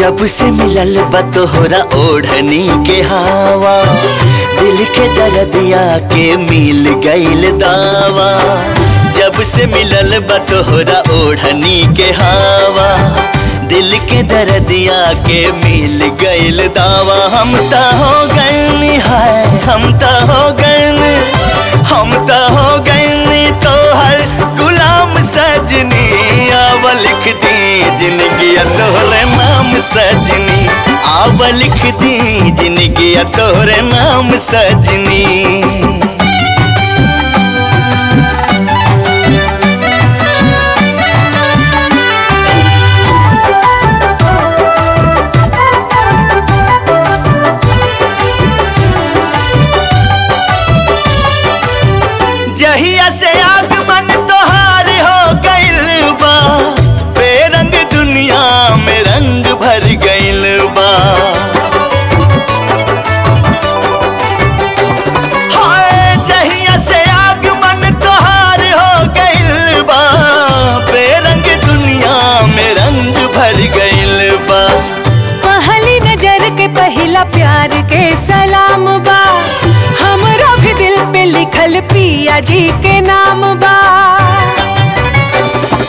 जब से मिलल बा तोहरा ओढ़नी के हवा, दिल के दर्दिया के मिल गईल दावा। जब से मिलल बा तोहरा ओढ़नी के हवा, दिल के दर्दिया के मिल गईल दावा। हम ता हो गइल हाय, हम ता हो गइल, हम ता हो गइल तोहर गुलाम सजनी। आवा लिख दी जिनगिया तोहरे नाम सजनी, आवा लिख दी जिनगिया तोहरे नाम सजनी। जहिया से आगमन तोहार हो गइल बा, बेरंग दुनिया में रंग भर गइल बा। हाय जहिया से आगमन तोहार हो गइल बा, बेरंग दुनिया में रंग भर गइल बा। पहली नजर के पहला प्यार के सलाम बा, हमरा भी दिल पे लिखल पिया जी के नाम बा।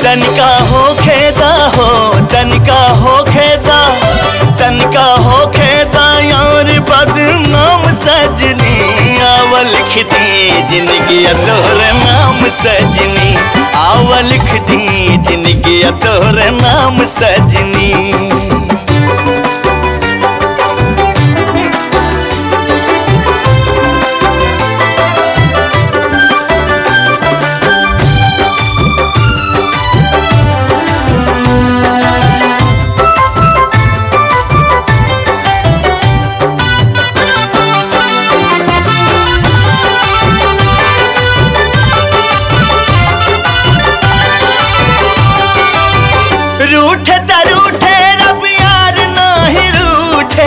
तनका हो खेदा हो, तनका हो खेदा, तनका हो खेदा यार बदनाम सजनी। आवा लिख दी जिनगिया तोहरे नाम सजनी, आवा लिख दी जिनगिया तोहरे नाम सजनी। रूठे त रूठे रब यार नाही रूठे,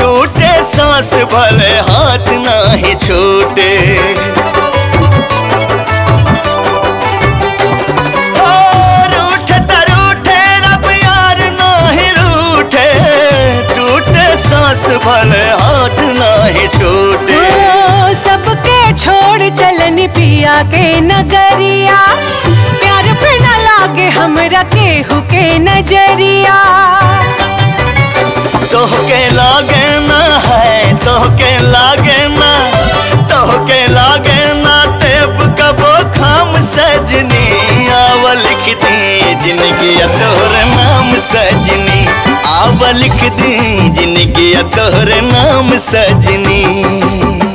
टूटे सांस भले हाथ नाही छूटे। ओ रूठे त रूठे रब यार नाही रूठे, टूटे सांस भले हाथ नाही छूटे। सबके छोड़ चलनी पिया के नगरिया, प्यार पे न लागे हमरा केहू के नजरिया। तोहके लागे ना है, तोहके लागे ना, तोहके लागे ना तेब कबो खाम सजनी। आवा लिख दी जिनगिया तोहरे नाम सजनी, आवा लिख दी जिनगिया तोहरे नाम सजनी।